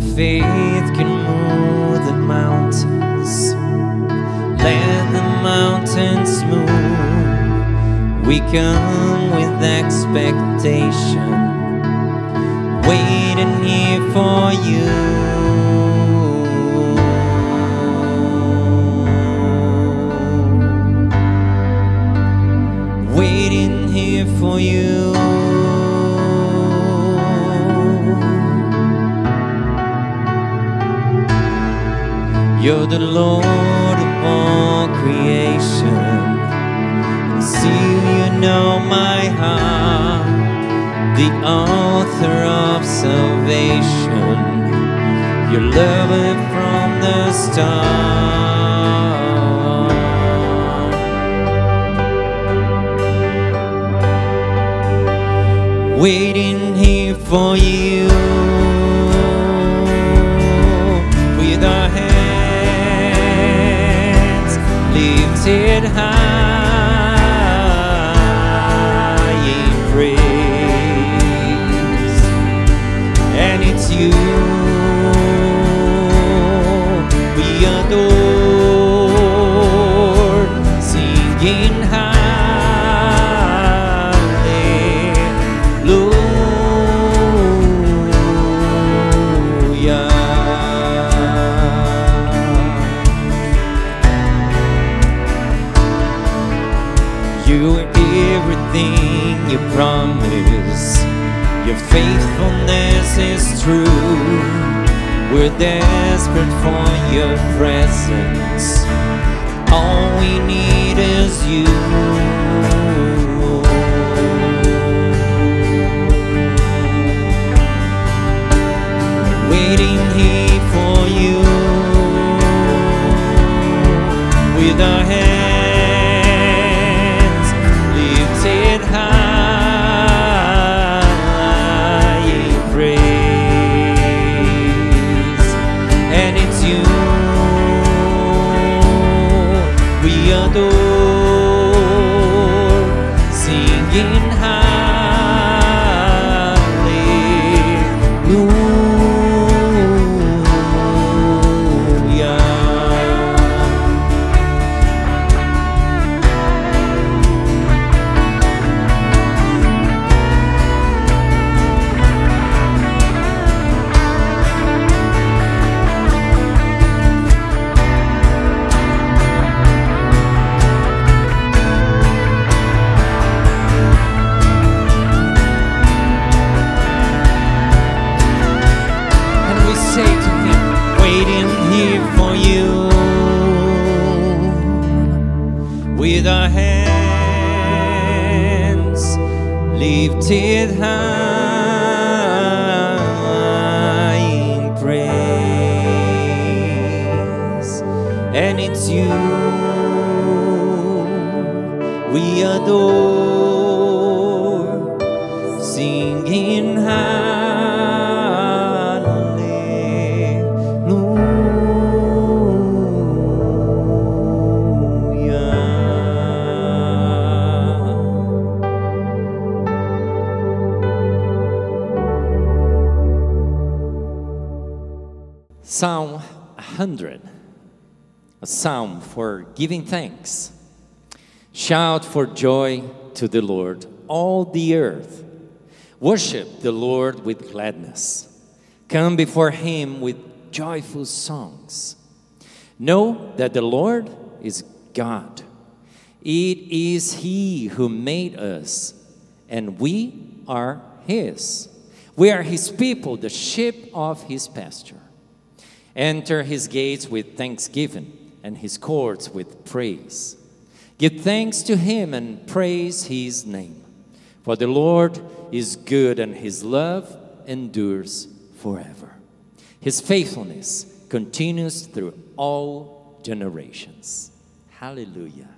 Only faith can move the mountains. Let the mountains move. We come with expectation, waiting here for you. Waiting here for you. You're the Lord of all creation, and still you know my heart, the author of salvation. Your love from the start. Waiting here for you. With our hands lifted high in praise. And it's you we adore, singing high. You promise, your faithfulness is true. We're desperate for your presence. All we need is you. Waiting here for you. With our hands lifted high. Lifted high in praise, and it's you we adore, singing Psalm 100, a psalm for giving thanks. Shout for joy to the Lord, all the earth. Worship the Lord with gladness. Come before him with joyful songs. Know that the Lord is God. It is he who made us, and we are his. We are his people, the sheep of his pasture. Enter his gates with thanksgiving and his courts with praise. Give thanks to him and praise his name. For the Lord is good and his love endures forever. His faithfulness continues through all generations. Hallelujah.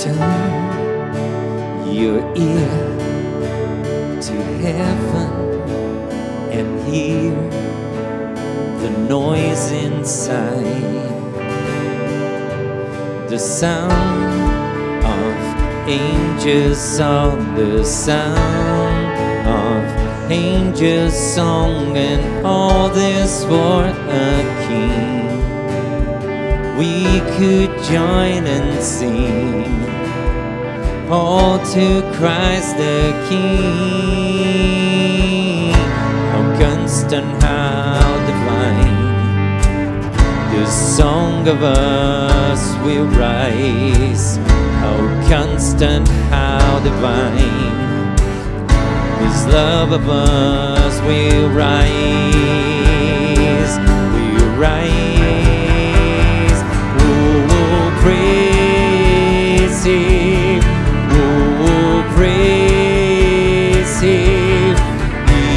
Turn your ear to heaven and hear the noise inside, the sound of angels on the sound of angels' song, and all this for a king. We could join and sing, all to Christ the King. How constant, how divine, the song of us will rise. How constant, how divine, this love of us will rise, will rise. Oh, praise Him, oh, praise Him. He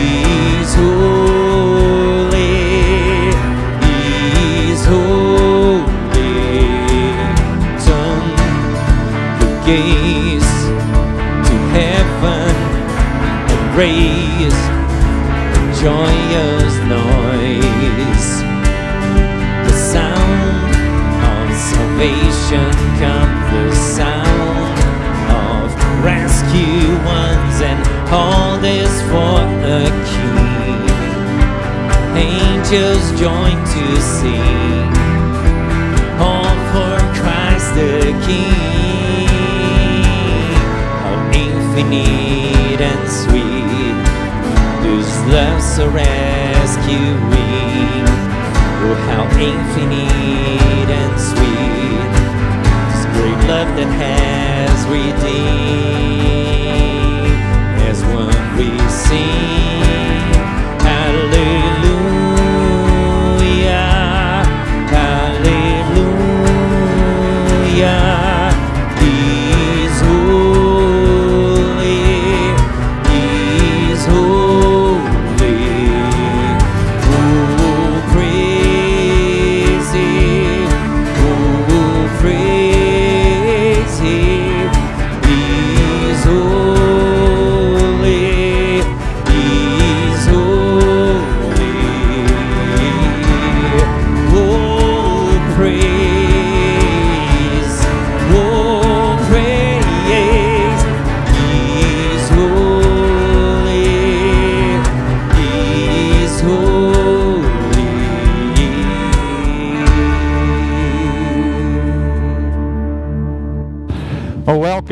is holy, He is holy. Turn your gaze to heaven, raise a joyous noise. The sound of salvation comes, the sound of rescue ones, and all this for a king. Angels join to sing, all for Christ the King. How infinite and sweet, love's a rescuing. Oh, how infinite and sweet this great love that has redeemed. As one we sing, hallelujah, hallelujah.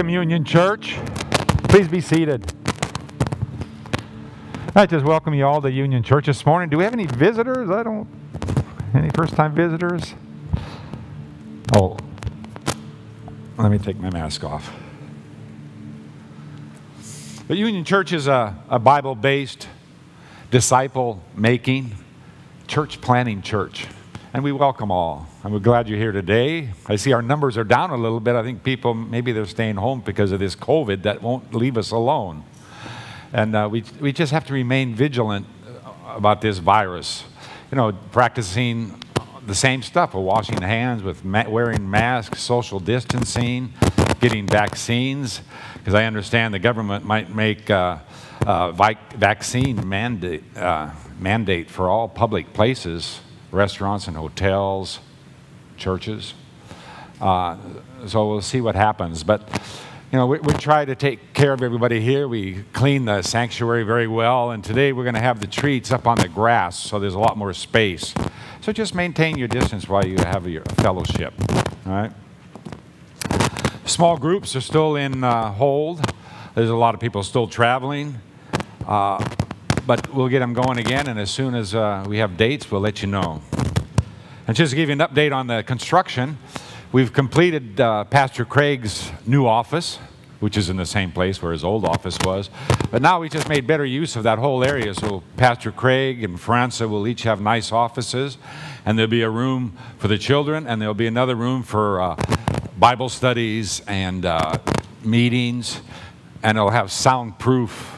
Union Church, please be seated. I just welcome you all to Union Church this morning. Do we have any visitors? Any first-time visitors? Oh, let me take my mask off. But Union Church is a Bible-based, disciple-making, church-planning church. And we welcome all. And we're glad you're here today. I see our numbers are down a little bit. I think people, maybe they're staying home because of this COVID that won't leave us alone. And we just have to remain vigilant about this virus. You know, practicing the same stuff, washing hands, with wearing masks, social distancing, getting vaccines. Because I understand the government might make vaccine mandate for all public places. Restaurants and hotels, churches. So we'll see what happens. But, you know, we try to take care of everybody here. We clean the sanctuary very well. And today we're going to have the treats up on the grass, so there's a lot more space. So just maintain your distance while you have your fellowship. All right? Small groups are still in hold. There's a lot of people still traveling. But we'll get them going again, and as soon as we have dates, we'll let you know. And just to give you an update on the construction, we've completed Pastor Craig's new office, which is in the same place where his old office was. But now we just made better use of that whole area, so Pastor Craig and Franca will each have nice offices, and there'll be a room for the children, and there'll be another room for Bible studies and meetings, and it'll have soundproof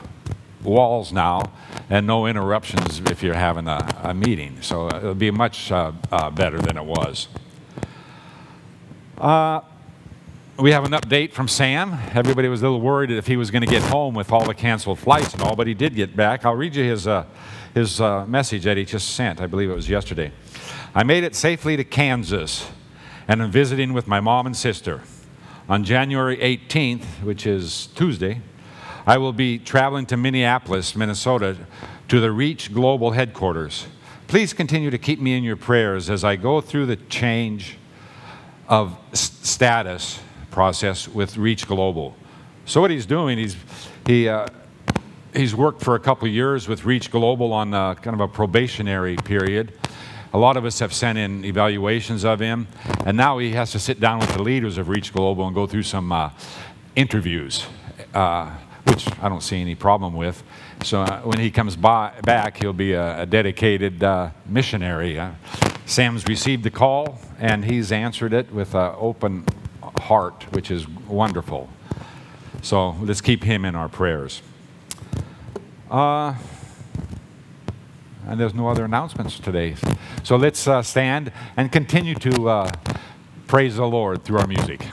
walls now, and no interruptions if you're having a meeting. So it'll be much better than it was. We have an update from Sam. Everybody was a little worried if he was going to get home with all the canceled flights and all, but he did get back. I'll read you his message that he just sent. I believe it was yesterday. I made it safely to Kansas, and I'm visiting with my mom and sister. On January 18th, which is Tuesday, I will be traveling to Minneapolis, Minnesota, to the REACH Global headquarters. Please continue to keep me in your prayers as I go through the change of status process with REACH Global. So what he's doing, he's worked for a couple years with REACH Global on kind of a probationary period. A lot of us have sent in evaluations of him, and now he has to sit down with the leaders of REACH Global and go through some interviews, which I don't see any problem with. So when he comes back, he'll be a dedicated missionary. Sam's received the call, and he's answered it with an open heart, which is wonderful. So let's keep him in our prayers. And there's no other announcements today. So let's stand and continue to praise the Lord through our music.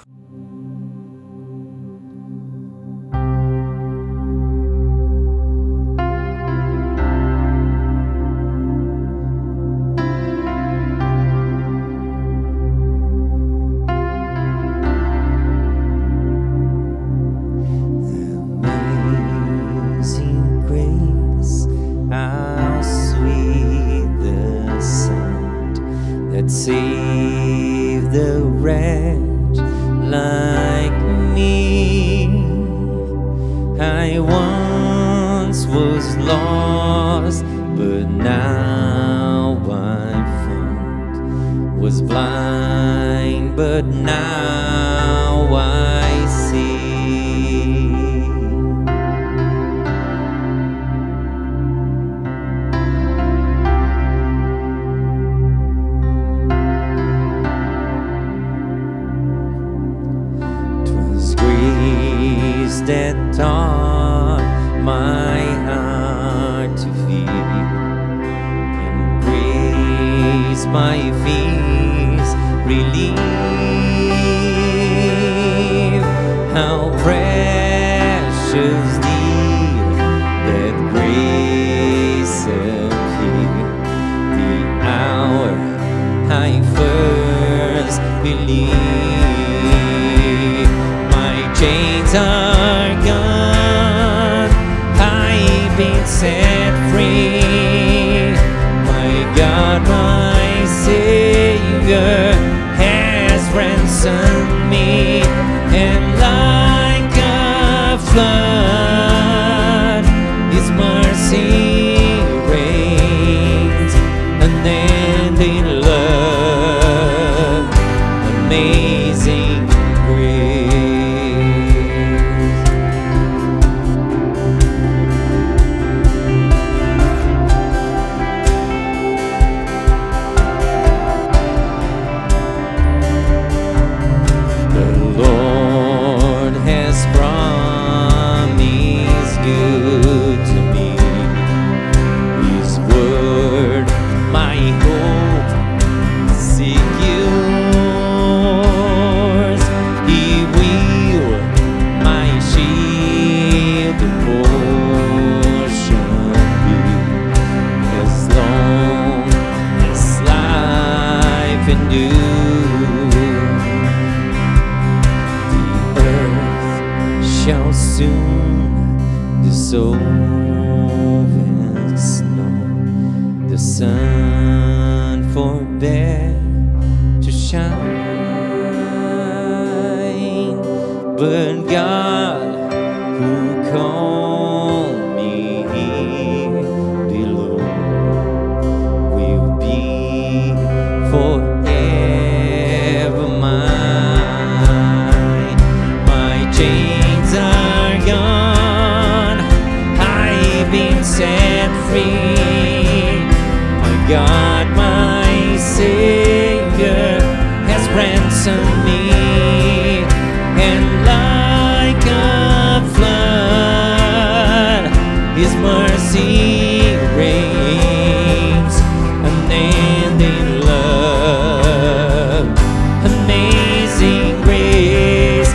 Amazing grace.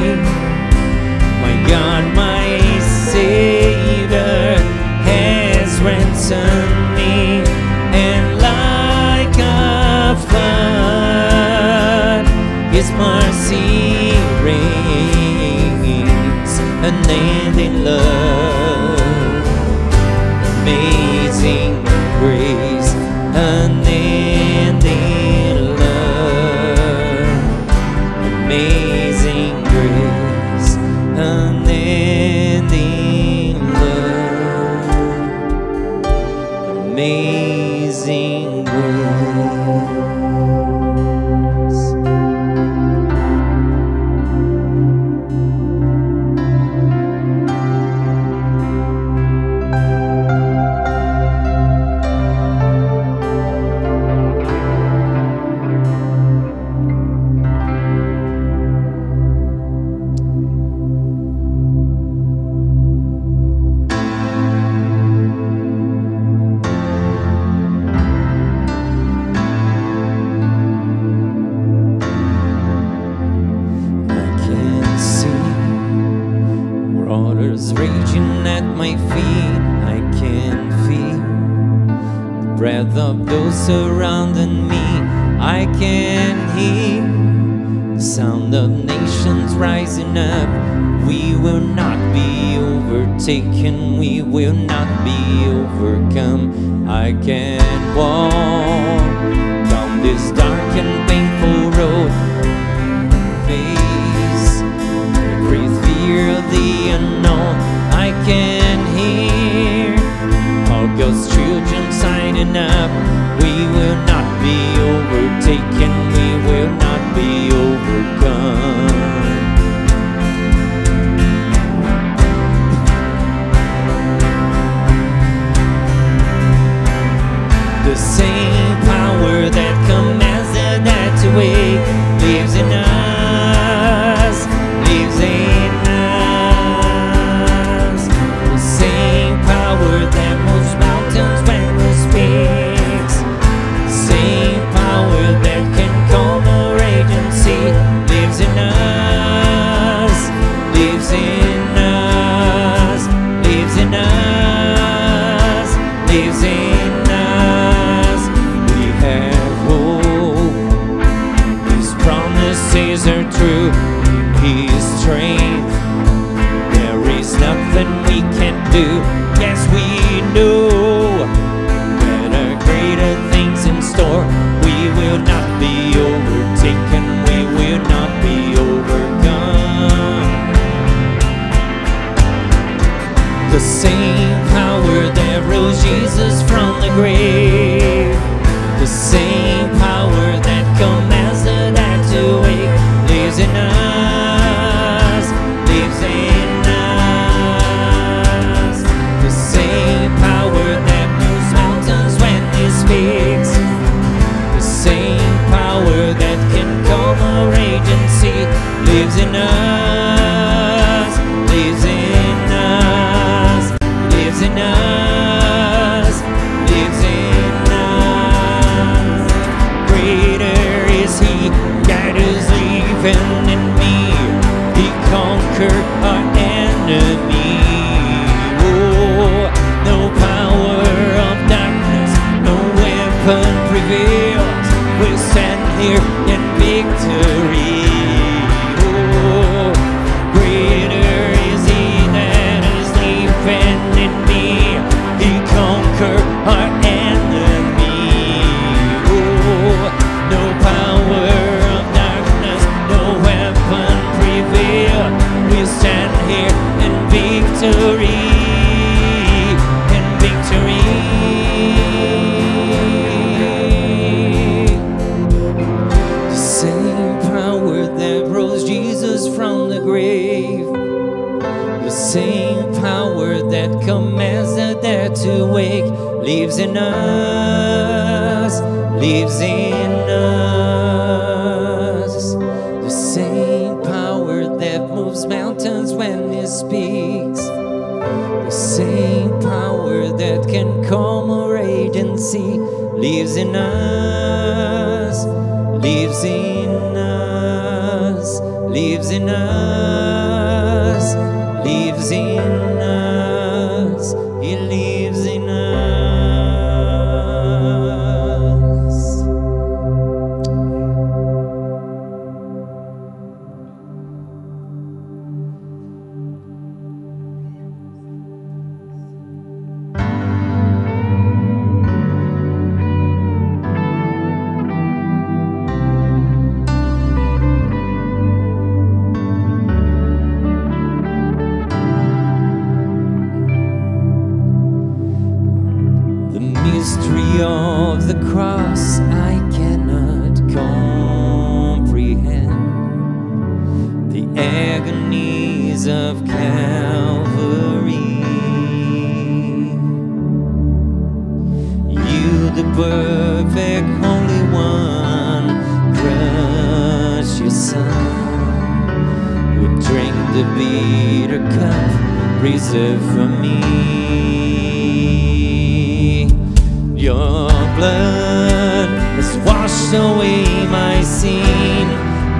name, my God, my Savior has ransomed me, and like a flood, His mercy reigns, unending love, amazing grace, unending love, amazing grace, unending love, amazing grace. Surrounding me, I can hear the sound of nations rising up. We will not be overtaken, we will not be overcome. I can walk down this dark and painful road, face every fear of the unknown. I can hear all God's children signing up. We will not be overtaken, we will not be overcome. The same power that commands the night to wake lives in us, lives in us. The same power that moves mountains when we speak, that can calm our agency, lives in us, lives in us, lives in us, lives in us. We have hope, His promises are true, His strength, there is nothing we can't do. Yes, we know that there are greater things in store. We will not be overtaken, we will not be overcome. The same power that rose Jesus from the grave, the same power that commands the night to wake, lives in us, lives in us. The same power that moves mountains when He speaks, that can calm our agency, lives in us, lives in us, lives in us, lives in us. Greater is He that is living in me, He conquered our enemy. Oh, no power of darkness, no weapon prevails. We'll stand here in victory. Oh, greater is He that is living in me. He conquered our enemy. Oh, no power of darkness, no weapon prevail. We'll stand here in victory. In victory. From the grave, the same power that commands the dead to wake lives in us, lives in us. The same power that moves mountains when He speaks, the same power that can calm our agency lives in us, lives in us. lives in us, He lives in us.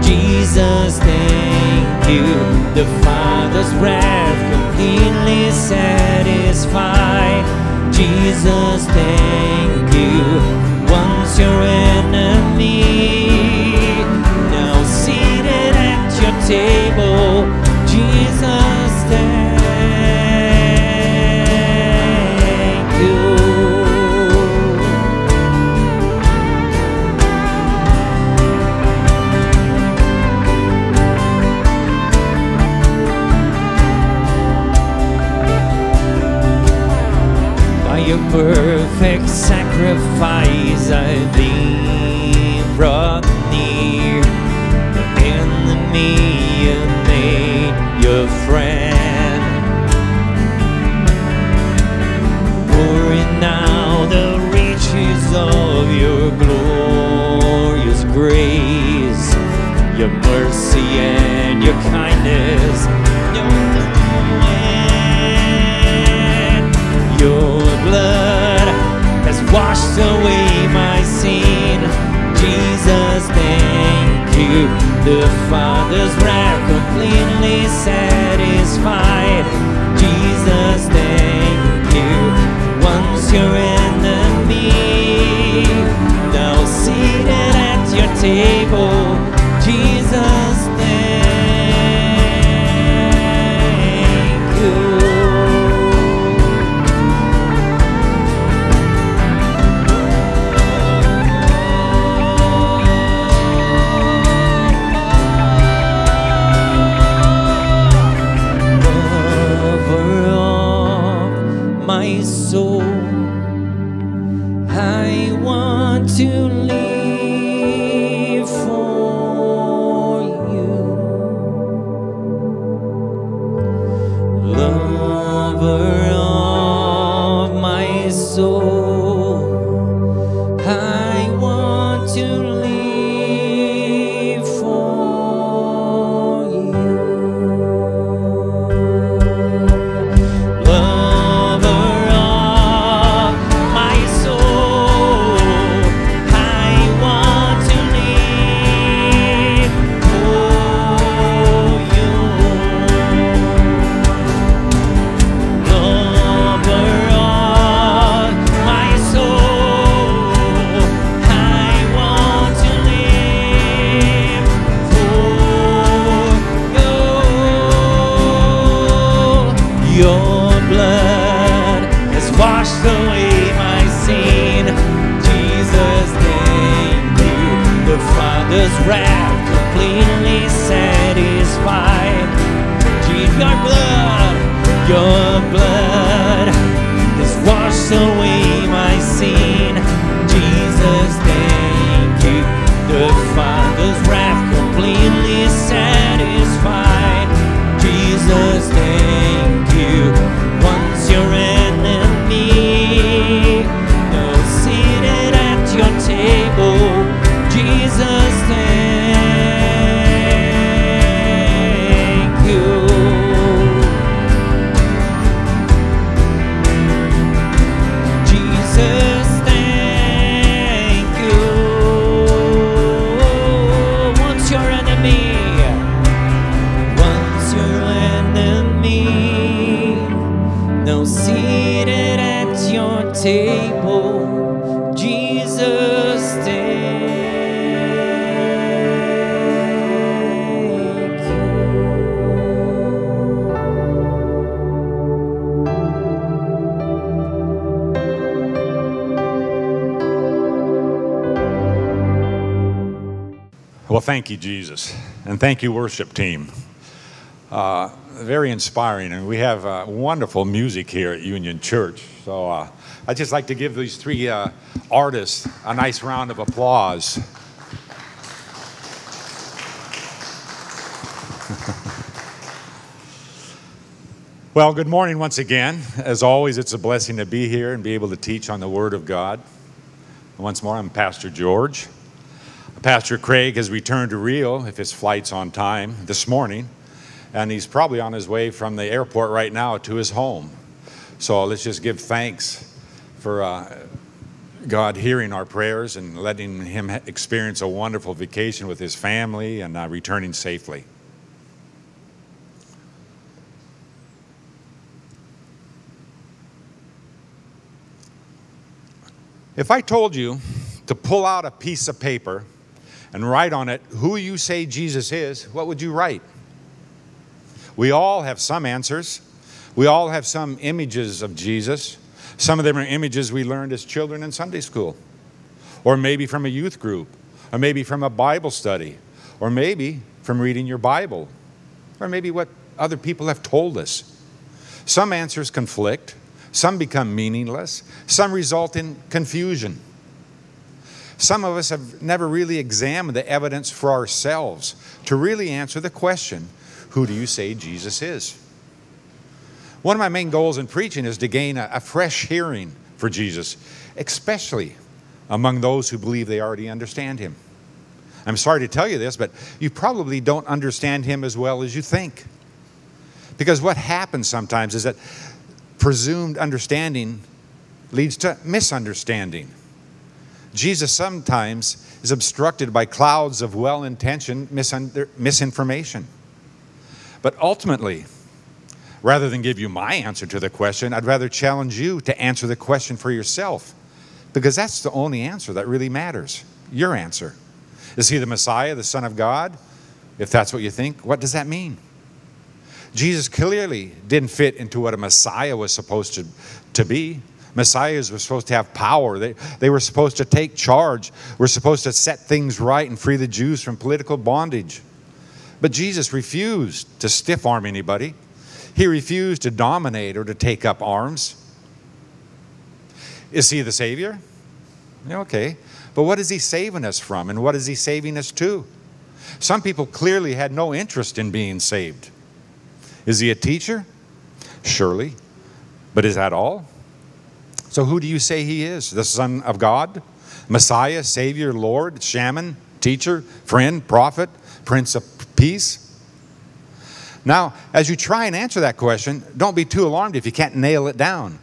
Jesus, thank table, Jesus, thank you. Well, thank you, Jesus, and thank you, worship team. Very inspiring, and we have wonderful music here at Union Church. So I'd just like to give these three artists a nice round of applause. Well, good morning once again. As always, it's a blessing to be here and be able to teach on the Word of God. Once more, I'm Pastor George. Pastor Craig has returned to Rio, if his flight's on time, this morning. And he's probably on his way from the airport right now to his home. So let's just give thanks for God hearing our prayers and letting him experience a wonderful vacation with his family and returning safely. If I told you to pull out a piece of paper and write on it who you say Jesus is, what would you write? We all have some answers. We all have some images of Jesus. Some of them are images we learned as children in Sunday school, or maybe from a youth group, or maybe from a Bible study, or maybe from reading your Bible, or maybe what other people have told us. Some answers conflict. Some become meaningless. Some result in confusion. Some of us have never really examined the evidence for ourselves to really answer the question, who do you say Jesus is? One of my main goals in preaching is to gain a fresh hearing for Jesus, especially among those who believe they already understand him. I'm sorry to tell you this, but you probably don't understand him as well as you think. Because what happens sometimes is that presumed understanding leads to misunderstanding. Jesus sometimes is obstructed by clouds of well-intentioned misinformation. But ultimately, rather than give you my answer to the question, I'd rather challenge you to answer the question for yourself, because that's the only answer that really matters, your answer. Is he the Messiah, the Son of God? If that's what you think, what does that mean? Jesus clearly didn't fit into what a Messiah was supposed to be. Messiahs were supposed to have power. They were supposed to take charge. We're supposed to set things right and free the Jews from political bondage. But Jesus refused to stiff-arm anybody. He refused to dominate or to take up arms. Is he the Savior? Okay. But what is he saving us from, and what is he saving us to? Some people clearly had no interest in being saved. Is he a teacher? Surely. But is that all? So who do you say he is? The Son of God? Messiah, Savior, Lord, Shaman, teacher, friend, prophet, Prince of Peace? Now, as you try and answer that question, don't be too alarmed if you can't nail it down.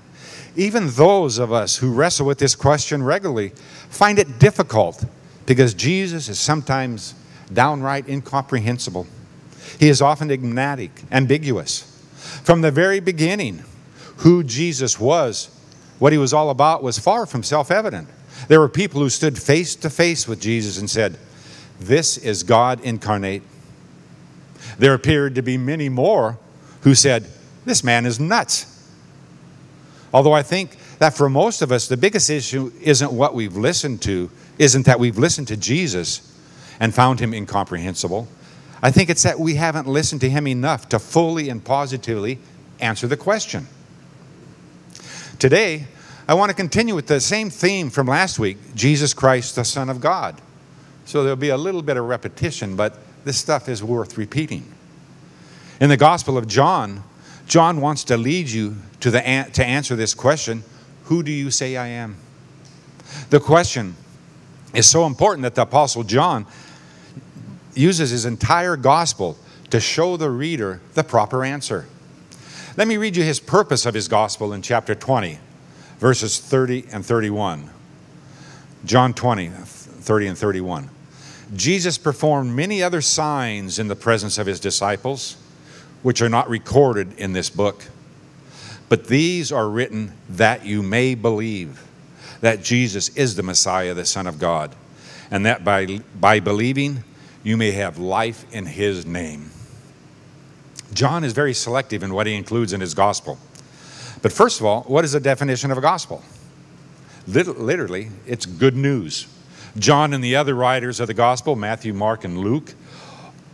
Even those of us who wrestle with this question regularly find it difficult, because Jesus is sometimes downright incomprehensible. He is often enigmatic, ambiguous. From the very beginning, who Jesus was, what he was all about, was far from self-evident. There were people who stood face to face with Jesus and said, "This is God incarnate." There appeared to be many more who said, "This man is nuts." Although I think that for most of us, the biggest issue isn't what we've listened to, isn't that we've listened to Jesus and found him incomprehensible. I think it's that we haven't listened to him enough to fully and positively answer the question. Today, I want to continue with the same theme from last week, Jesus Christ, the Son of God. So there'll be a little bit of repetition, but this stuff is worth repeating. In the Gospel of John, John wants to lead you to answer this question, who do you say I am? The question is so important that the Apostle John uses his entire Gospel to show the reader the proper answer. Let me read you his purpose of his Gospel in chapter 20, verses 30 and 31. John 20, 30 and 31. Jesus performed many other signs in the presence of his disciples, which are not recorded in this book. But these are written that you may believe that Jesus is the Messiah, the Son of God, and that by believing you may have life in his name. John is very selective in what he includes in his gospel. But first of all, what is the definition of a gospel? Literally, it's good news. John and the other writers of the gospel, Matthew, Mark, and Luke,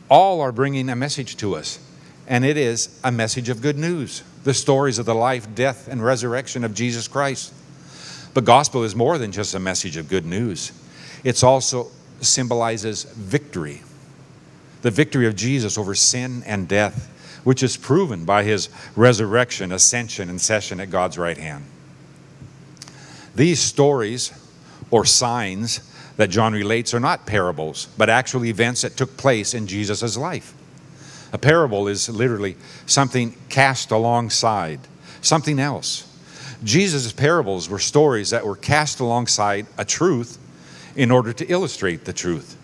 all are bringing a message to us, and it is a message of good news, the stories of the life, death, and resurrection of Jesus Christ. But gospel is more than just a message of good news. It also symbolizes victory, the victory of Jesus over sin and death, which is proven by his resurrection, ascension, and session at God's right hand. These stories or signs that John relates are not parables, but actual events that took place in Jesus' life. A parable is literally something cast alongside, something else. Jesus' parables were stories that were cast alongside a truth in order to illustrate the truth.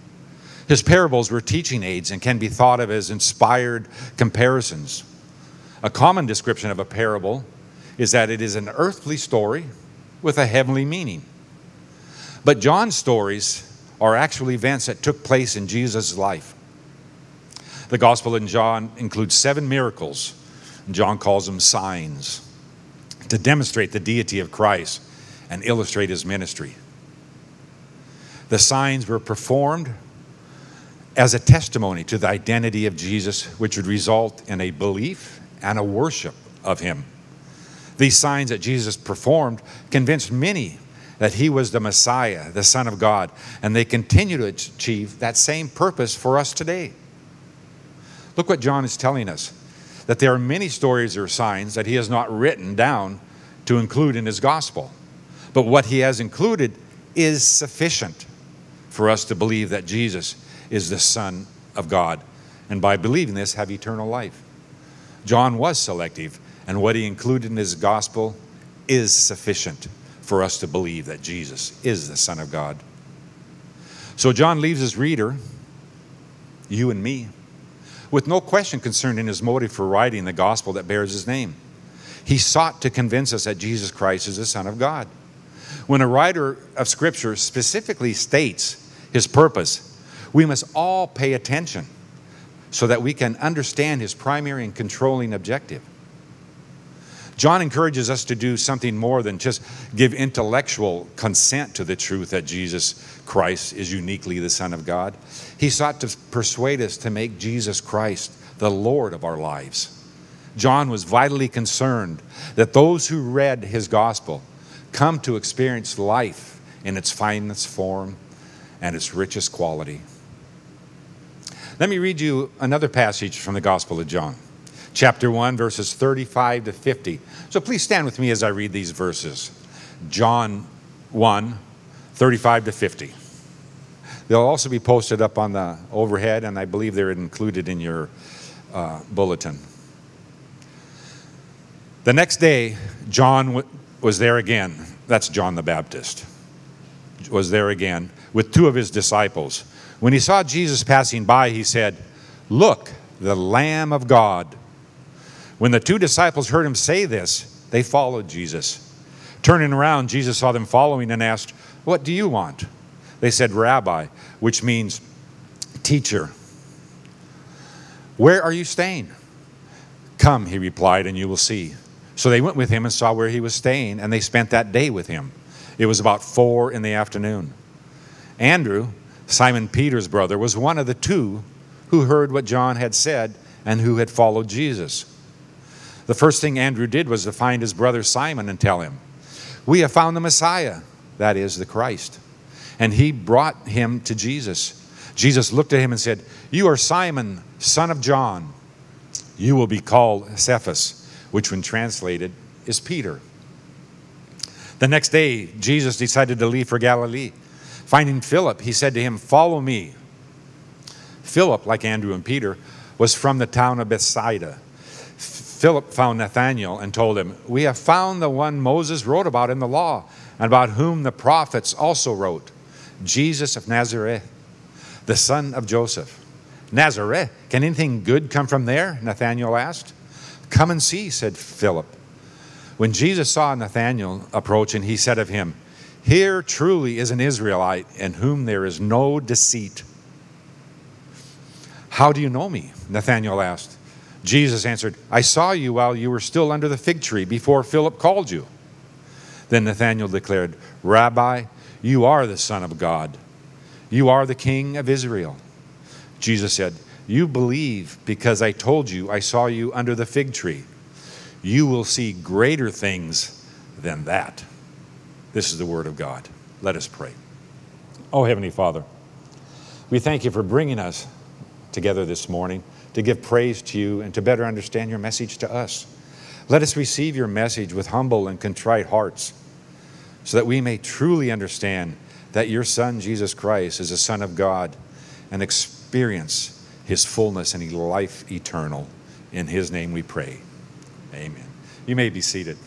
His parables were teaching aids and can be thought of as inspired comparisons. A common description of a parable is that it is an earthly story with a heavenly meaning. But John's stories are actual events that took place in Jesus' life. The Gospel in John includes 7 miracles. John calls them signs to demonstrate the deity of Christ and illustrate his ministry. The signs were performed as a testimony to the identity of Jesus, which would result in a belief and a worship of him. These signs that Jesus performed convinced many that he was the Messiah, the Son of God, and they continue to achieve that same purpose for us today. Look what John is telling us, that there are many stories or signs that he has not written down to include in his gospel. But what he has included is sufficient for us to believe that Jesus is the Son of God, and by believing this, have eternal life. John was selective, and what he included in his gospel is sufficient for us to believe that Jesus is the Son of God. So John leaves his reader, you and me, with no question concerning his motive for writing the gospel that bears his name. He sought to convince us that Jesus Christ is the Son of God. When a writer of Scripture specifically states his purpose, we must all pay attention so that we can understand his primary and controlling objective. John encourages us to do something more than just give intellectual consent to the truth that Jesus Christ is uniquely the Son of God. He sought to persuade us to make Jesus Christ the Lord of our lives. John was vitally concerned that those who read his gospel come to experience life in its finest form and its richest quality. Let me read you another passage from the Gospel of John, chapter 1, verses 35 to 50. So please stand with me as I read these verses. John 1, 35 to 50. They'll also be posted up on the overhead, and I believe they're included in your bulletin. The next day, John was there again. That's John the Baptist. Was there again with 2 of his disciples. When he saw Jesus passing by, he said, "Look, the Lamb of God." When the 2 disciples heard him say this, they followed Jesus. Turning around, Jesus saw them following and asked, "What do you want?" They said, "Rabbi," which means teacher, "where are you staying?" "Come," he replied, "and you will see." So they went with him and saw where he was staying, and they spent that day with him. It was about 4 in the afternoon. Andrew, Simon Peter's brother, was one of the 2 who heard what John had said and who had followed Jesus. The first thing Andrew did was to find his brother Simon and tell him, "We have found the Messiah," that is, the Christ. And he brought him to Jesus. Jesus looked at him and said, "You are Simon, son of John. You will be called Cephas," which when translated is Peter. The next day, Jesus decided to leave for Galilee. Finding Philip, he said to him, "Follow me." Philip, like Andrew and Peter, was from the town of Bethsaida. Philip found Nathanael and told him, "We have found the one Moses wrote about in the law, and about whom the prophets also wrote, Jesus of Nazareth, the son of Joseph." "Nazareth? Can anything good come from there?" Nathanael asked. "Come and see," said Philip. When Jesus saw Nathanael approaching, he said of him, "Here truly is an Israelite in whom there is no deceit." "How do you know me?" Nathanael asked. Jesus answered, "I saw you while you were still under the fig tree before Philip called you." Then Nathanael declared, "Rabbi, you are the Son of God. You are the King of Israel." Jesus said, "You believe because I told you I saw you under the fig tree. You will see greater things than that." This is the word of God. Let us pray. Oh, Heavenly Father, we thank you for bringing us together this morning to give praise to you and to better understand your message to us. Let us receive your message with humble and contrite hearts so that we may truly understand that your Son, Jesus Christ, is the Son of God and experience his fullness and life eternal. In his name we pray. Amen. You may be seated.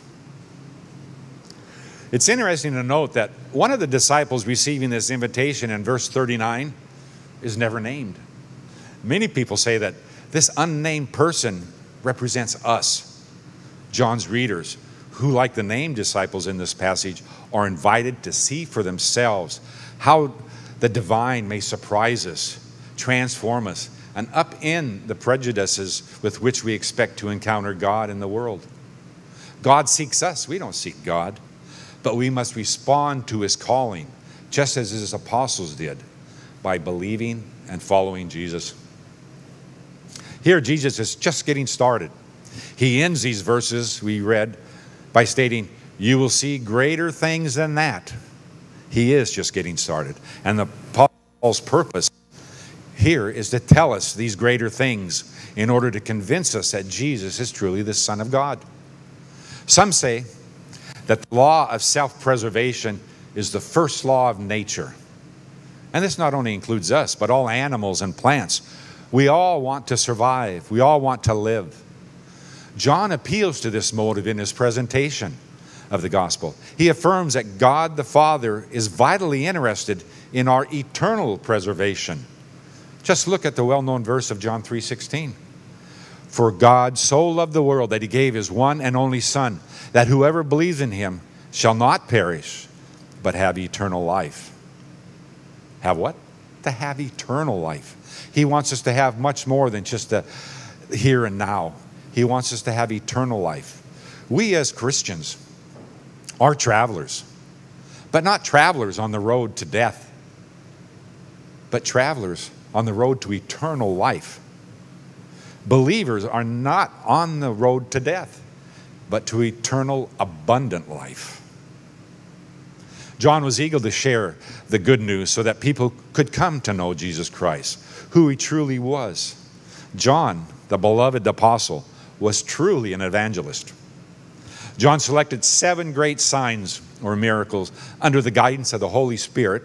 It's interesting to note that one of the disciples receiving this invitation in verse 39 is never named. Many people say that this unnamed person represents us, John's readers, who, like the named disciples in this passage, are invited to see for themselves how the divine may surprise us, transform us, and upend the prejudices with which we expect to encounter God in the world. God seeks us. We don't seek God, but we must respond to his calling, just as his apostles did, by believing and following Jesus. Here, Jesus is just getting started. He ends these verses we read by stating, "You will see greater things than that." He is just getting started. And the Paul's purpose here is to tell us these greater things in order to convince us that Jesus is truly the Son of God. Some say that the law of self-preservation is the first law of nature. And this not only includes us, but all animals and plants. We all want to survive. We all want to live. John appeals to this motive in his presentation of the gospel. He affirms that God the Father is vitally interested in our eternal preservation. Just look at the well-known verse of John 3:16. "For God so loved the world that he gave his one and only Son, that whoever believes in him shall not perish, but have eternal life." Have what? To have eternal life. He wants us to have much more than just the here and now. He wants us to have eternal life. We as Christians are travelers, but not travelers on the road to death, but travelers on the road to eternal life. Believers are not on the road to death, but to eternal abundant life. John was eager to share the good news so that people could come to know Jesus Christ, who he truly was. John, the beloved apostle, was truly an evangelist. John selected 7 great signs or miracles under the guidance of the Holy Spirit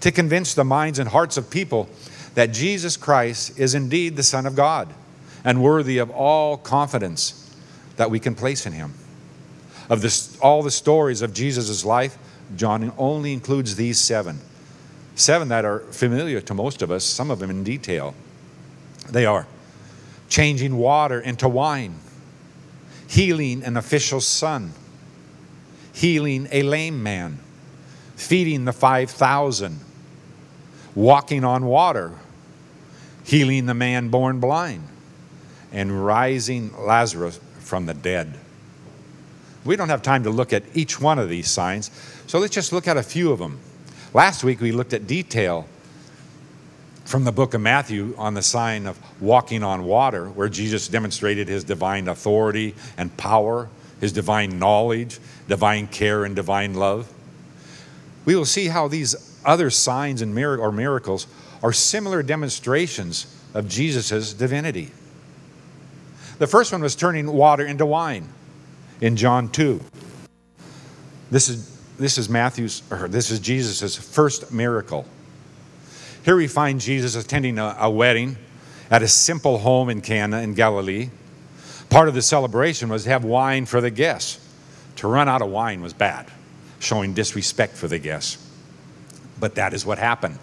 to convince the minds and hearts of people that Jesus Christ is indeed the Son of God and worthy of all confidence that we can place in him. Of all the stories of Jesus' life, John only includes these 7. 7 that are familiar to most of us, some of them in detail. They are changing water into wine, healing an official's son, healing a lame man, feeding the 5,000, walking on water, healing the man born blind, and rising Lazarus from the dead. We don't have time to look at each one of these signs, so let's just look at a few of them. Last week we looked at detail from the book of Matthew on the sign of walking on water, where Jesus demonstrated his divine authority and power, his divine knowledge, divine care, and divine love. We will see how these other signs and miracles are similar demonstrations of Jesus' divinity. The first one was turning water into wine. In John 2, this is Jesus' first miracle. Here we find Jesus attending a wedding at a simple home in Cana in Galilee. Part of the celebration was to have wine for the guests. To run out of wine was bad, showing disrespect for the guests. But that is what happened.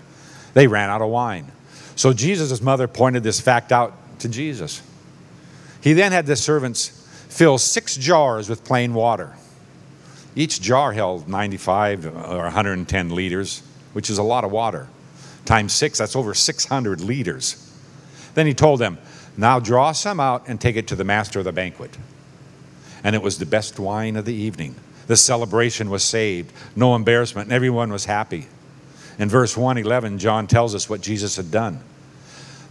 They ran out of wine. So Jesus' mother pointed this fact out to Jesus. He then had the servants fill 6 jars with plain water. Each jar held 95 or 110 liters, which is a lot of water. Times 6, that's over 600 liters. Then he told them, now draw some out and take it to the master of the banquet. And it was the best wine of the evening. The celebration was saved, no embarrassment, and everyone was happy. In verse 1:11, John tells us what Jesus had done.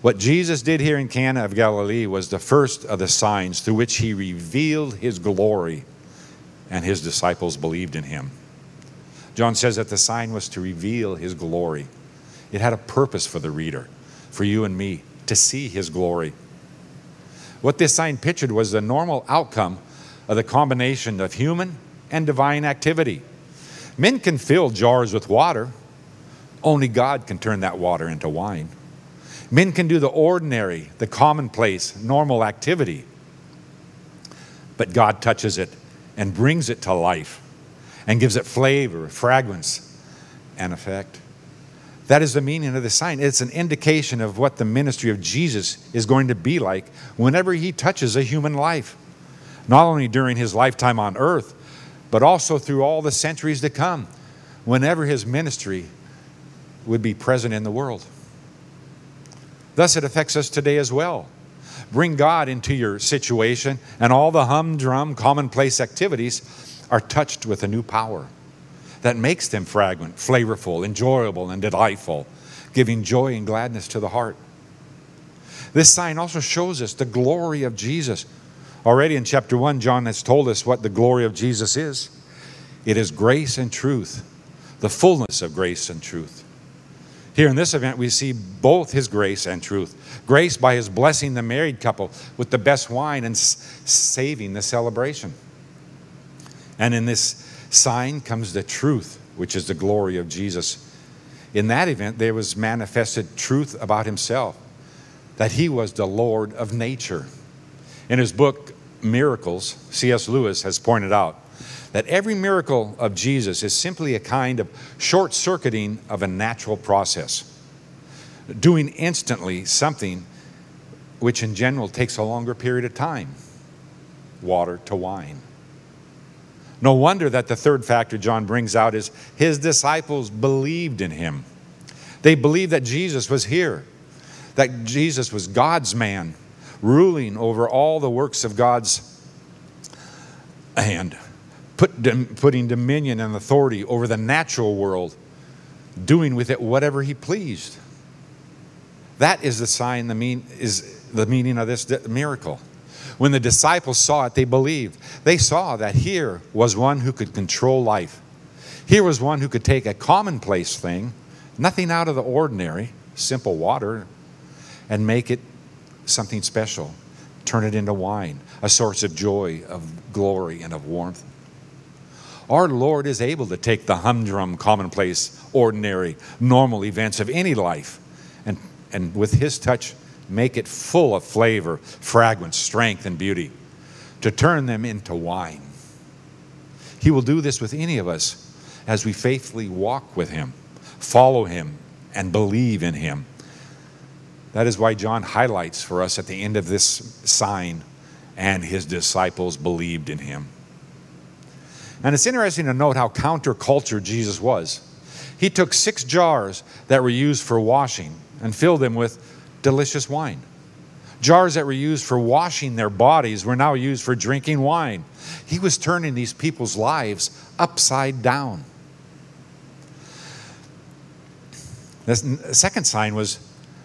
What Jesus did here in Cana of Galilee was the first of the signs through which he revealed his glory, and his disciples believed in him. John says that the sign was to reveal his glory. It had a purpose for the reader, for you and me, to see his glory. What this sign pictured was the normal outcome of the combination of human and divine activity. Men can fill jars with water. Only God can turn that water into wine. Men can do the ordinary, the commonplace, normal activity. But God touches it and brings it to life and gives it flavor, fragrance, and effect. That is the meaning of the sign. It's an indication of what the ministry of Jesus is going to be like whenever he touches a human life, not only during his lifetime on earth, but also through all the centuries to come, whenever his ministry would be present in the world. Thus, it affects us today as well. Bring God into your situation, and all the humdrum, commonplace activities are touched with a new power that makes them fragrant, flavorful, enjoyable, and delightful, giving joy and gladness to the heart. This sign also shows us the glory of Jesus. Already in chapter 1, John has told us what the glory of Jesus is. It is grace and truth, the fullness of grace and truth. Here in this event, we see both his grace and truth. Grace by his blessing the married couple with the best wine and saving the celebration. And in this sign comes the truth, which is the glory of Jesus. In that event, there was manifested truth about himself, that he was the Lord of nature. In his book, Miracles, C.S. Lewis has pointed out that every miracle of Jesus is simply a kind of short-circuiting of a natural process, doing instantly something which in general takes a longer period of time, water to wine. No wonder that the third factor John brings out is his disciples believed in him. They believed that Jesus was here, that Jesus was God's man, ruling over all the works of God's hand, putting dominion and authority over the natural world, doing with it whatever he pleased. That is the sign, the meaning of this miracle. When the disciples saw it, they believed. They saw that here was one who could control life. Here was one who could take a commonplace thing, nothing out of the ordinary, simple water, and make it something special, turn it into wine, a source of joy, of glory, and of warmth. Our Lord is able to take the humdrum, commonplace, ordinary, normal events of any life and with his touch make it full of flavor, fragrance, strength, and beauty, to turn them into wine. He will do this with any of us as we faithfully walk with him, follow him, and believe in him. That is why John highlights for us at the end of this sign, and his disciples believed in him. And it's interesting to note how counterculture Jesus was. He took 6 jars that were used for washing and filled them with delicious wine. Jars that were used for washing their bodies were now used for drinking wine. He was turning these people's lives upside down. The second sign was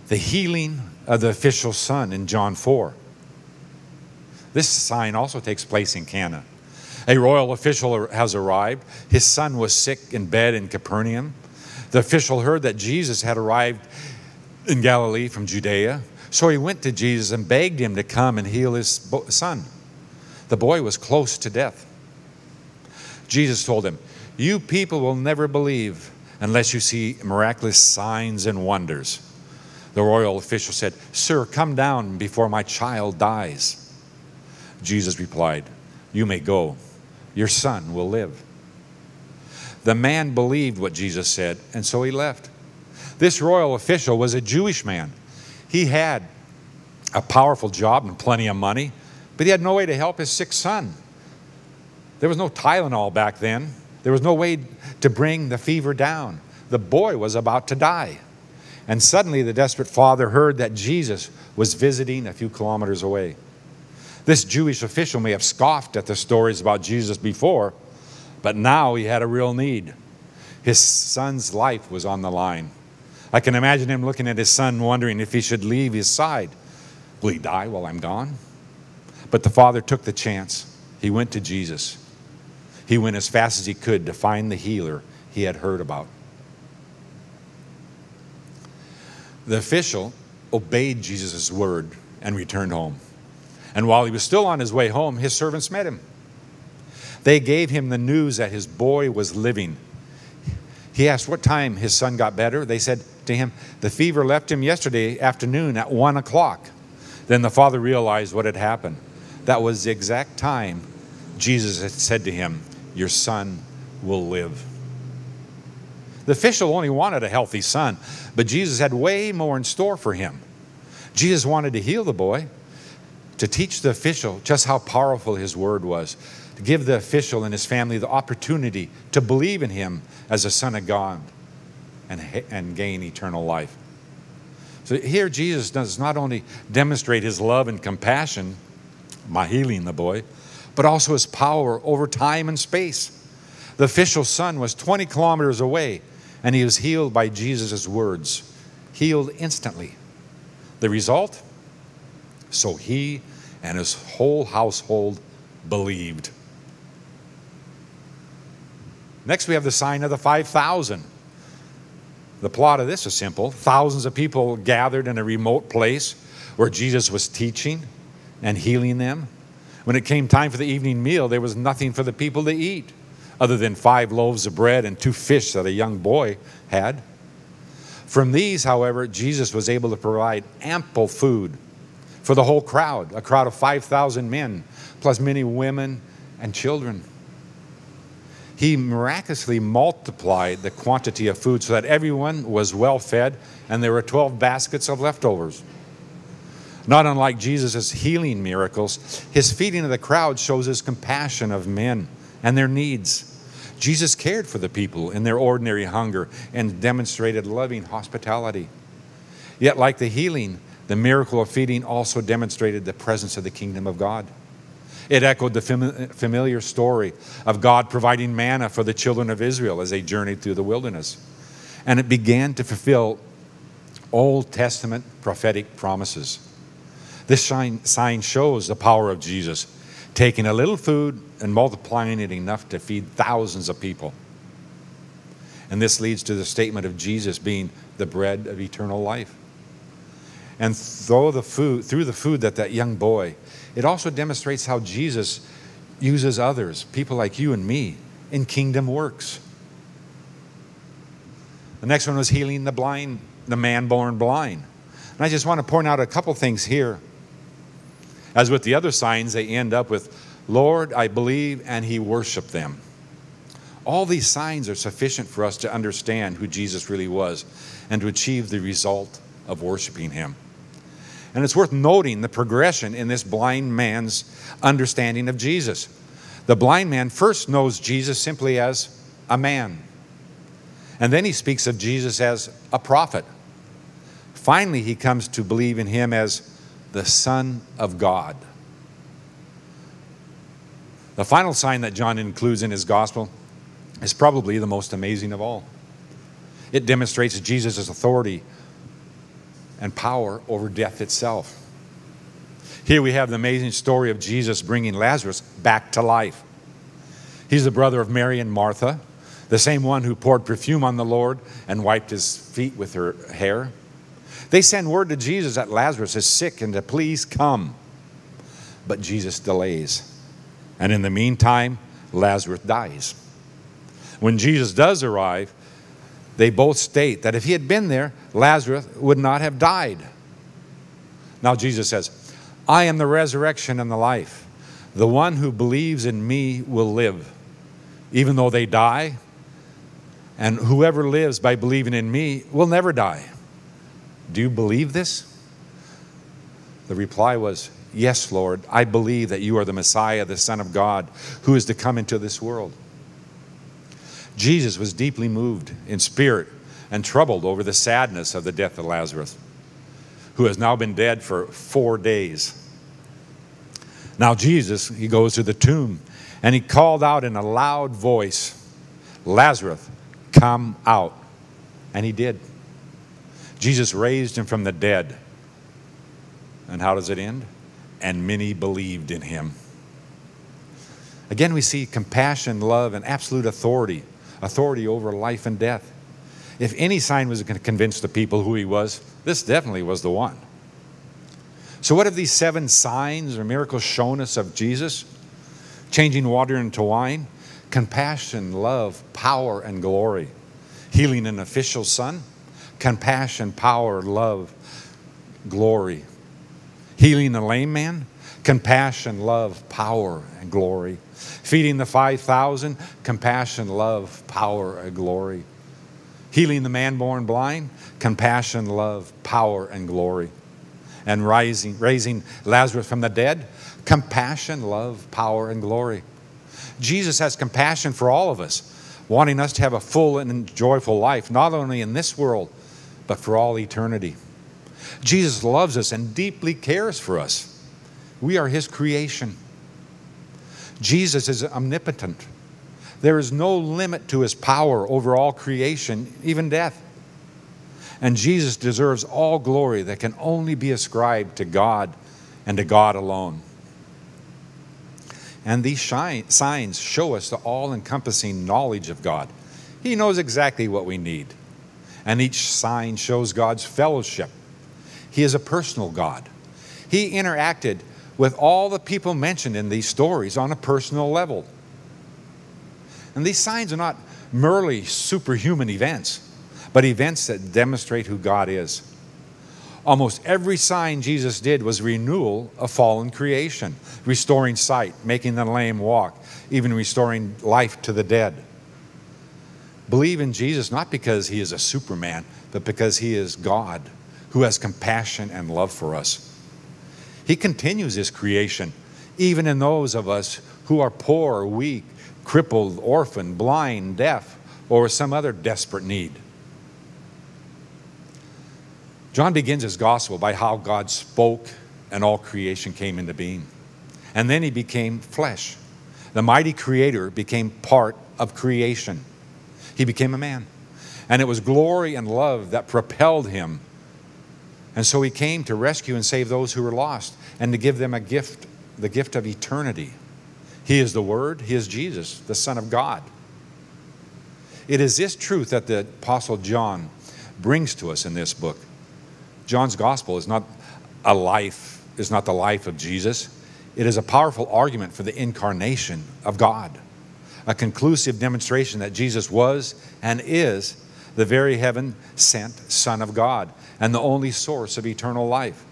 the healing of the official son in John 4. This sign also takes place in Cana. A royal official has arrived. His son was sick in bed in Capernaum. The official heard that Jesus had arrived in Galilee from Judea, so he went to Jesus and begged him to come and heal his son. The boy was close to death. Jesus told him, "You people will never believe unless you see miraculous signs and wonders." The royal official said, "Sir, come down before my child dies." Jesus replied, "You may go. Your son will live." The man believed what Jesus said, and so he left. This royal official was a Jewish man. He had a powerful job and plenty of money, but he had no way to help his sick son. There was no Tylenol back then. There was no way to bring the fever down. The boy was about to die. And suddenly the desperate father heard that Jesus was visiting a few kilometers away. This Jewish official may have scoffed at the stories about Jesus before, but now he had a real need. His son's life was on the line. I can imagine him looking at his son, wondering if he should leave his side. Will he die while I'm gone? But the father took the chance. He went to Jesus. He went as fast as he could to find the healer he had heard about. The official obeyed Jesus' word and returned home. And while he was still on his way home, his servants met him. They gave him the news that his boy was living. He asked what time his son got better. They said to him, the fever left him yesterday afternoon at 1 o'clock. Then the father realized what had happened. That was the exact time Jesus had said to him, your son will live. The official only wanted a healthy son, but Jesus had way more in store for him. Jesus wanted to heal the boy, to teach the official just how powerful his word was, to give the official and his family the opportunity to believe in him as a son of God and gain eternal life. So here Jesus does not only demonstrate his love and compassion by healing the boy, but also his power over time and space. The official's son was 20 kilometers away, and he was healed by Jesus' words, healed instantly. The result? So he and his whole household believed. Next, we have the sign of the 5,000. The plot of this is simple. Thousands of people gathered in a remote place where Jesus was teaching and healing them. When it came time for the evening meal, there was nothing for the people to eat other than 5 loaves of bread and 2 fish that a young boy had. From these, however, Jesus was able to provide ample food for the whole crowd, a crowd of 5,000 men, plus many women and children. He miraculously multiplied the quantity of food so that everyone was well fed, and there were 12 baskets of leftovers. Not unlike Jesus' healing miracles, his feeding of the crowd shows his compassion of men and their needs. Jesus cared for the people in their ordinary hunger and demonstrated loving hospitality. Yet, like the healing, the miracle of feeding also demonstrated the presence of the kingdom of God. It echoed the familiar story of God providing manna for the children of Israel as they journeyed through the wilderness. And it began to fulfill Old Testament prophetic promises. This sign shows the power of Jesus, taking a little food and multiplying it enough to feed thousands of people. And this leads to the statement of Jesus being the bread of eternal life. And through the food that young boy, it also demonstrates how Jesus uses others, people like you and me, in kingdom works. The next one was healing the blind, the man born blind. And I just want to point out a couple things here. As with the other signs, they end up with, Lord, I believe, and he worshiped them. All these signs are sufficient for us to understand who Jesus really was and to achieve the result of worshiping him. And it's worth noting the progression in this blind man's understanding of Jesus. The blind man first knows Jesus simply as a man. And then he speaks of Jesus as a prophet. Finally, he comes to believe in him as the Son of God. The final sign that John includes in his gospel is probably the most amazing of all. It demonstrates Jesus' authority and power over death itself. Here we have the amazing story of Jesus bringing Lazarus back to life. He's the brother of Mary and Martha, the same one who poured perfume on the Lord and wiped his feet with her hair. They send word to Jesus that Lazarus is sick and to please come. But Jesus delays. And in the meantime, Lazarus dies. When Jesus does arrive, they both state that if he had been there, Lazarus would not have died. Now Jesus says, I am the resurrection and the life. The one who believes in me will live, even though they die. And whoever lives by believing in me will never die. Do you believe this? The reply was, yes, Lord, I believe that you are the Messiah, the Son of God, who is to come into this world. Jesus was deeply moved in spirit and troubled over the sadness of the death of Lazarus, who has now been dead for 4 days. Now Jesus, he goes to the tomb, and he called out in a loud voice, Lazarus, come out. And he did. Jesus raised him from the dead. And how does it end? And many believed in him. Again, we see compassion, love, and absolute authority. Authority over life and death. If any sign was going to convince the people who he was, this definitely was the one. So what have these 7 signs or miracles shown us of Jesus? Changing water into wine, compassion, love, power, and glory. Healing an official son, compassion, power, love, glory. Healing the lame man, compassion, love, power, and glory. Feeding the 5,000, compassion, love, power, and glory. Healing the man born blind, compassion, love, power, and glory. And raising Lazarus from the dead, compassion, love, power, and glory. Jesus has compassion for all of us, wanting us to have a full and joyful life, not only in this world, but for all eternity. Jesus loves us and deeply cares for us. We are his creation. Jesus is omnipotent. There is no limit to his power over all creation, even death. And Jesus deserves all glory that can only be ascribed to God and to God alone. And these signs show us the all-encompassing knowledge of God. He knows exactly what we need. And each sign shows God's fellowship. He is a personal God. He interacted with all the people mentioned in these stories on a personal level. And these signs are not merely superhuman events, but events that demonstrate who God is. Almost every sign Jesus did was renewal of fallen creation, restoring sight, making the lame walk, even restoring life to the dead. Believe in Jesus not because he is a superman, but because he is God who has compassion and love for us. He continues his creation, even in those of us who are poor, weak, crippled, orphaned, blind, deaf, or some other desperate need. John begins his gospel by how God spoke and all creation came into being. And then he became flesh. The mighty creator became part of creation. He became a man. And it was glory and love that propelled him. And so he came to rescue and save those who were lost and to give them a gift, the gift of eternity. He is the Word. He is Jesus, the Son of God. It is this truth that the Apostle John brings to us in this book. John's gospel is not a life, is not the life of Jesus. It is a powerful argument for the incarnation of God, a conclusive demonstration that Jesus was and is the very heaven-sent Son of God and the only source of eternal life.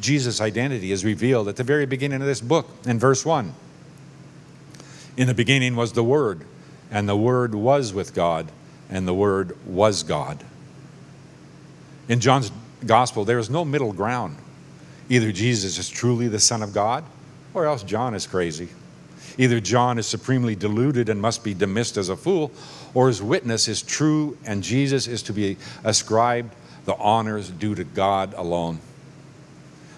Jesus' identity is revealed at the very beginning of this book in verse 1. In the beginning was the Word, and the Word was with God, and the Word was God. In John's gospel, there is no middle ground. Either Jesus is truly the Son of God, or else John is crazy. Either John is supremely deluded and must be dismissed as a fool, or his witness is true and Jesus is to be ascribed the honors due to God alone.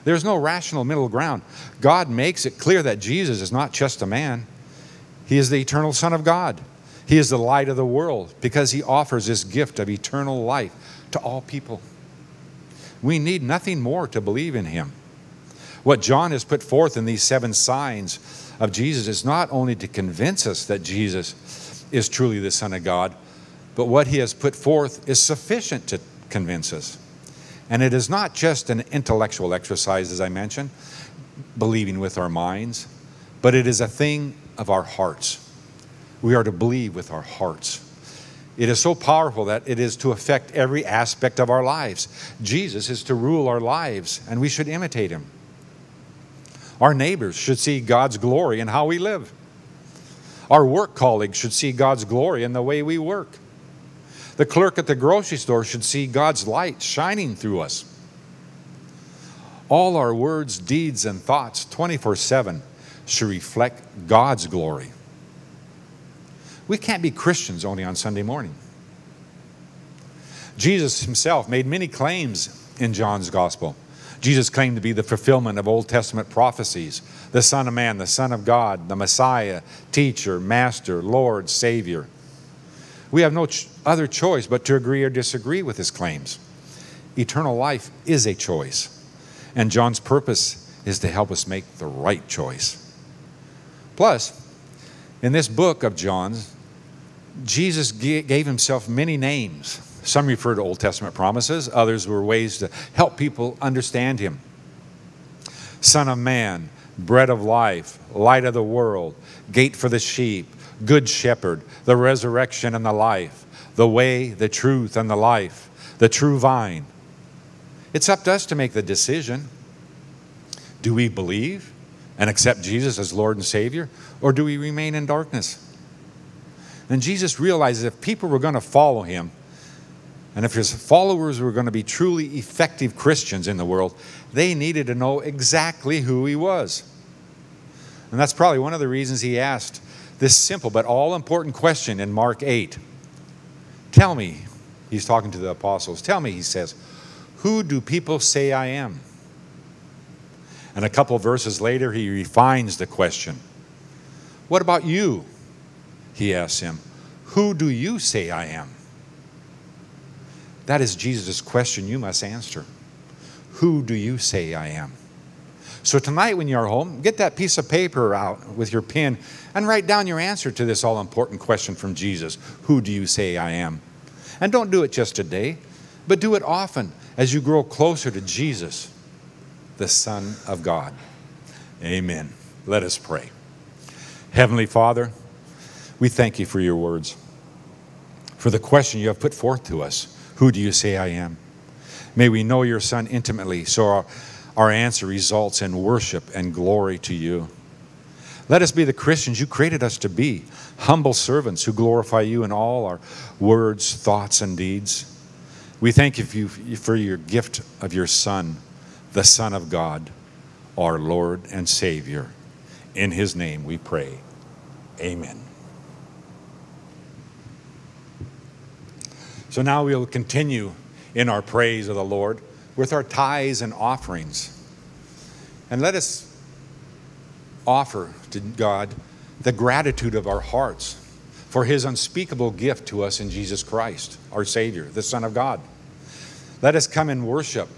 There is no rational middle ground. God makes it clear that Jesus is not just a man. He is the eternal Son of God. He is the light of the world because he offers this gift of eternal life to all people. We need nothing more to believe in him. What John has put forth in these 7 signs of Jesus is not only to convince us that Jesus is truly the Son of God, but what he has put forth is sufficient to convince us. And it is not just an intellectual exercise, as I mentioned, believing with our minds, but it is a thing of our hearts. We are to believe with our hearts. It is so powerful that it is to affect every aspect of our lives. Jesus is to rule our lives, and we should imitate him. Our neighbors should see God's glory in how we live. Our work colleagues should see God's glory in the way we work. The clerk at the grocery store should see God's light shining through us. All our words, deeds, and thoughts 24/7 should reflect God's glory. We can't be Christians only on Sunday morning. Jesus himself made many claims in John's gospel. Jesus claimed to be the fulfillment of Old Testament prophecies, the Son of Man, the Son of God, the Messiah, Teacher, Master, Lord, Savior. We have no other choice but to agree or disagree with his claims. Eternal life is a choice, and John's purpose is to help us make the right choice. Plus, in this book of John's, Jesus gave himself many names. Some refer to Old Testament promises. Others were ways to help people understand him. Son of Man, Bread of Life, Light of the World, Gate for the Sheep, Good Shepherd, the Resurrection and the Life, the Way, the Truth and the Life, the True Vine. It's up to us to make the decision. Do we believe and accept Jesus as Lord and Savior, or do we remain in darkness? And Jesus realizes if people were going to follow him, and if his followers were going to be truly effective Christians in the world, they needed to know exactly who he was. And that's probably one of the reasons he asked this simple but all-important question in Mark 8. Tell me, he's talking to the apostles, tell me, he says, who do people say I am? And a couple of verses later, he refines the question. What about you? He asks him, who do you say I am? That is Jesus' question you must answer. Who do you say I am? So tonight when you're home, get that piece of paper out with your pen and write down your answer to this all-important question from Jesus. Who do you say I am? And don't do it just today, but do it often as you grow closer to Jesus, the Son of God. Amen. Let us pray. Heavenly Father, we thank you for your words, for the question you have put forth to us. Who do you say I am? May we know your Son intimately, so our answer results in worship and glory to you. Let us be the Christians you created us to be, humble servants who glorify you in all our words, thoughts, and deeds. We thank you for your gift of your Son, the Son of God, our Lord and Savior. In his name we pray. Amen. So now we'll continue in our praise of the Lord with our tithes and offerings. And let us offer to God the gratitude of our hearts for his unspeakable gift to us in Jesus Christ, our Savior, the Son of God. Let us come and worship,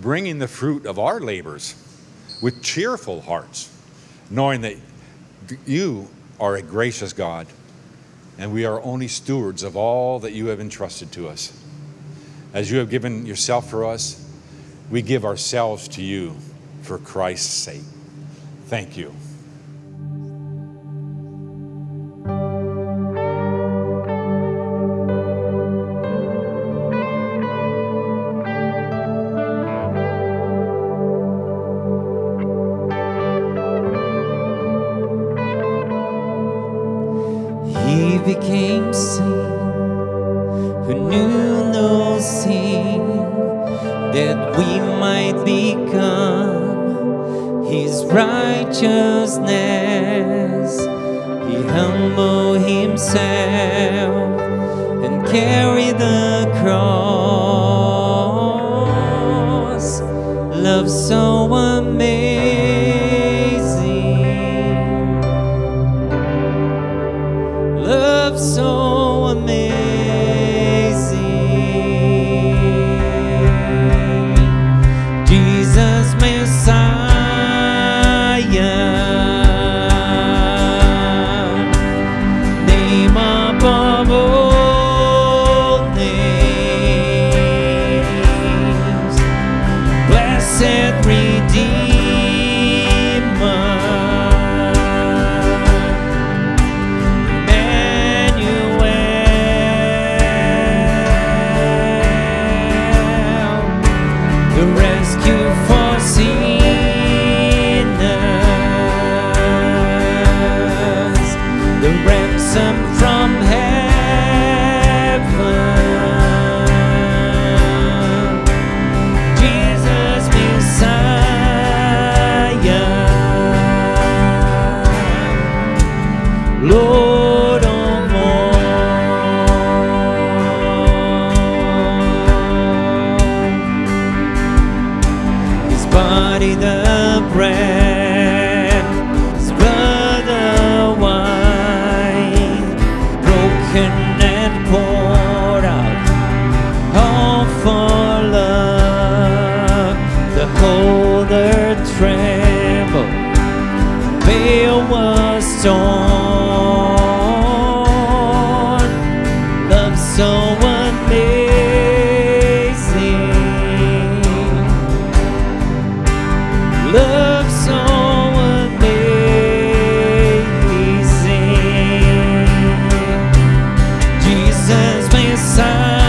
bringing the fruit of our labors with cheerful hearts, knowing that you are a gracious God, and we are only stewards of all that you have entrusted to us. As you have given yourself for us, we give ourselves to you for Christ's sake. Thank you. Heaven, Jesus Messiah. Lord of all. His body the bread, His blood the wine, broken and poured out, all for love. The whole earth trembled, the veil was torn. So amazing, love so amazing, Jesus Messiah,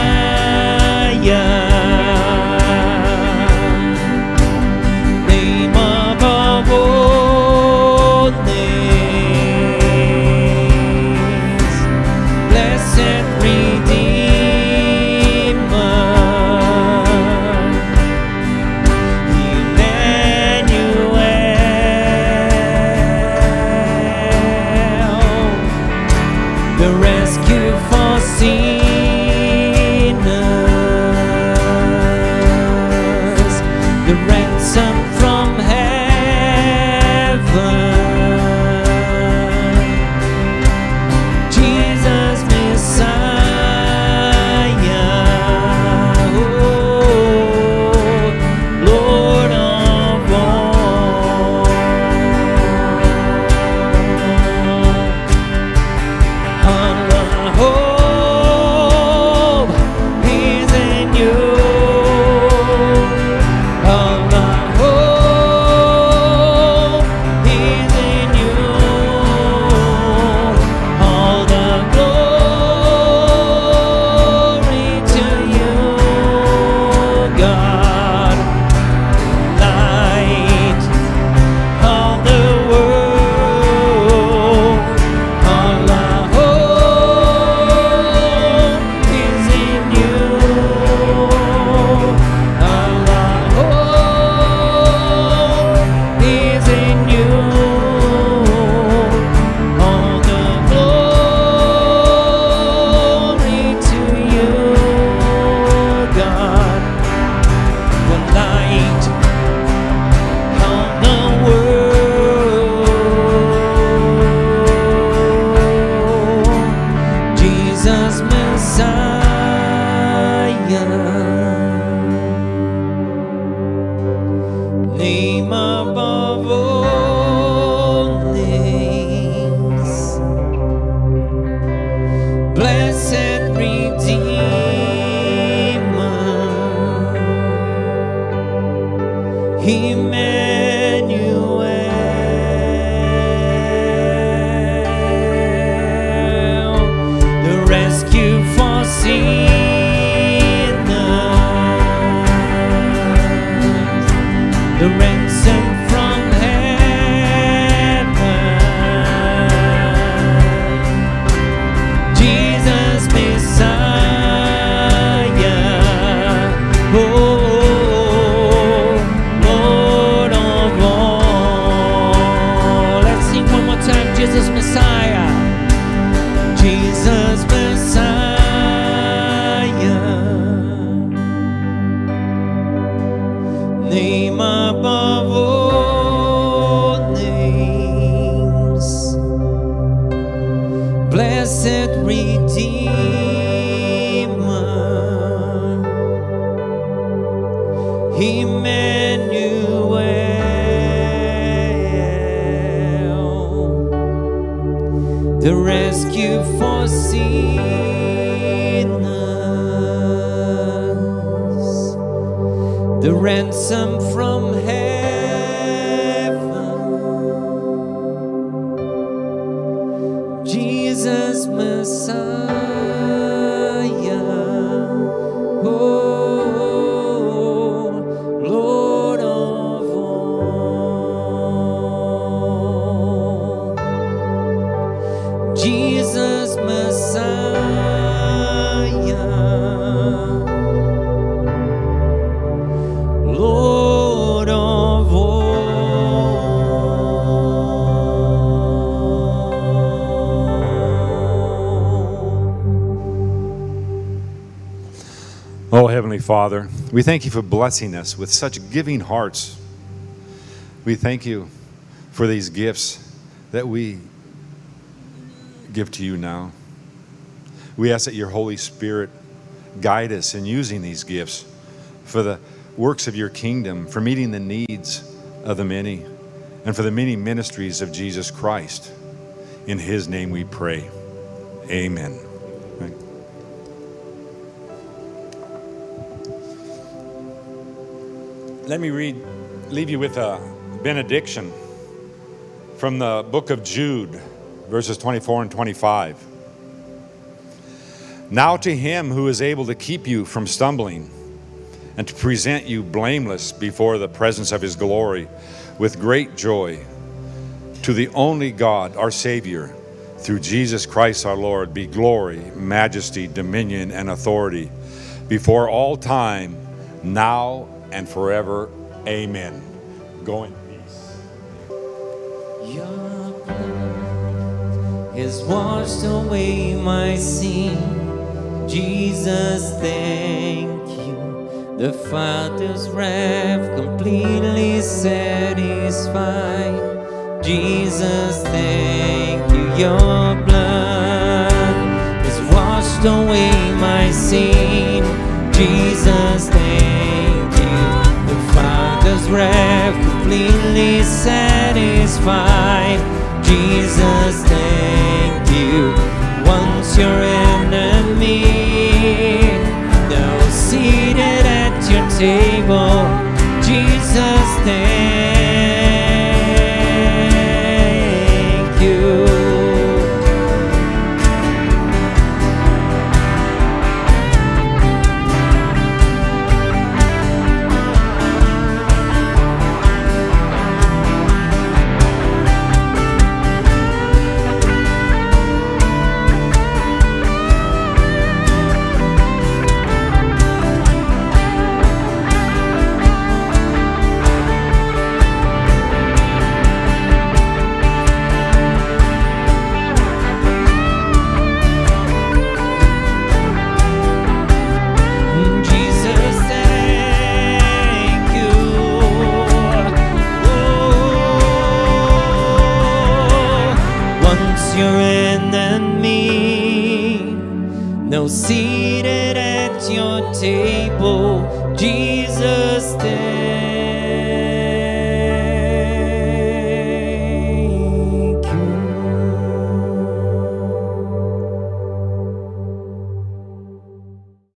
name above all names, blessed Redeemer. Heavenly Father, we thank you for blessing us with such giving hearts. We thank you for these gifts that we give to you now. We ask that your Holy Spirit guide us in using these gifts for the works of your kingdom, for meeting the needs of the many, and for the many ministries of Jesus Christ. In his name we pray. Amen. Let me leave you with a benediction from the book of Jude, verses 24 and 25. Now to him who is able to keep you from stumbling and to present you blameless before the presence of his glory with great joy, to the only God, our Savior, through Jesus Christ our Lord, be glory, majesty, dominion, and authority before all time, now and forever. Amen. Go in peace. Your blood has washed away my sin. Jesus, thank you. The Father's wrath completely satisfied. Jesus, thank you. Your blood has washed away my sin. Jesus, thank you. Father's wrath completely satisfied. Jesus, thank you. Once your enemy, now seated at your table. Jesus, thank you. Seated at your table, Jesus, stand.